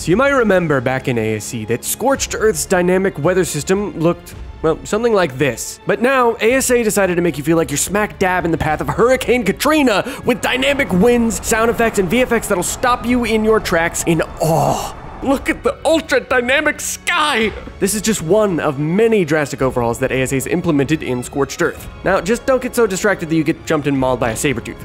So you might remember back in ASA that Scorched Earth's dynamic weather system looked, well, something like this. But now, ASA decided to make you feel like you're smack dab in the path of Hurricane Katrina with dynamic winds, sound effects, and VFX that'll stop you in your tracks in awe. Look at the ultra-dynamic sky! This is just one of many drastic overhauls that ASA's implemented in Scorched Earth. Now, just don't get so distracted that you get jumped and mauled by a saber tooth.